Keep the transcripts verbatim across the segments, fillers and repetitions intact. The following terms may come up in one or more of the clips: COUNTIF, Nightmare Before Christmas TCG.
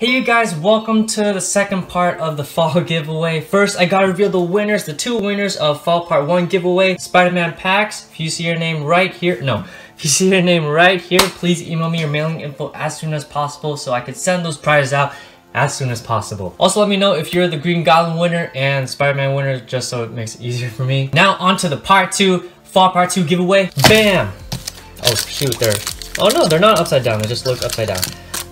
Hey you guys, welcome to the second part of the fall giveaway. First, I gotta reveal the winners, the two winners of fall part one giveaway, Spider-Man packs. If you see your name right here, no, if you see your name right here, please email me your mailing info as soon as possible so I can send those prizes out as soon as possible. Also, let me know if you're the Green Goblin winner and Spider-Man winner, just so it makes it easier for me. Now on to the part two, fall part two giveaway. Bam! Oh shoot, they're, oh no, they're not upside down, they just look upside down.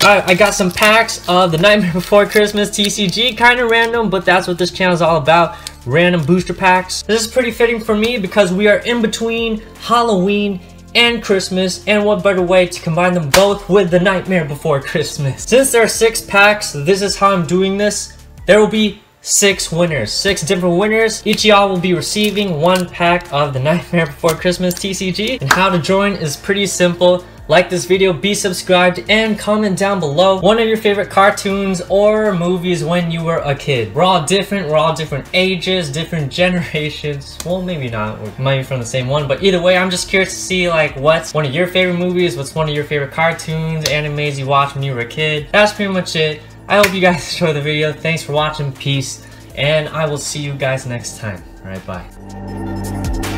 Alright, I got some packs of the Nightmare Before Christmas T C G, kind of random, but that's what this channel is all about, random booster packs. This is pretty fitting for me because we are in between Halloween and Christmas, and what better way to combine them both with the Nightmare Before Christmas. Since there are six packs, this is how I'm doing this. There will be six winners, six different winners. Each of y'all will be receiving one pack of the Nightmare Before Christmas T C G, and how to join is pretty simple. Like this video, be subscribed, and comment down below one of your favorite cartoons or movies when you were a kid. We're all different, we're all different ages, different generations. Well, maybe not, we might be from the same one, but either way, I'm just curious to see like what's one of your favorite movies, what's one of your favorite cartoons, animes you watched when you were a kid. That's pretty much it. I hope you guys enjoyed the video. Thanks for watching, peace, and I will see you guys next time. Alright, bye.